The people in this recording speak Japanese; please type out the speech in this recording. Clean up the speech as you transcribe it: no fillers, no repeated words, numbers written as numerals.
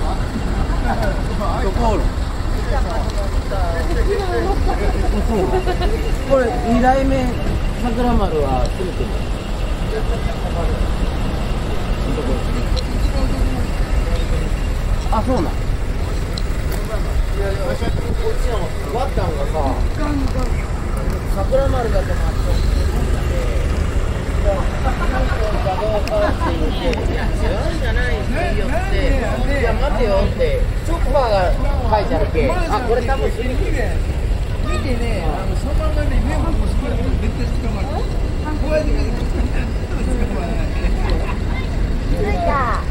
これ2代目桜丸は詰めてる。あ、そうなん。こっちのワッタンがさ、桜丸だとまあ、これ多分見てね、そのままね、目をこすられて絶対捕まる。こうやって見てください。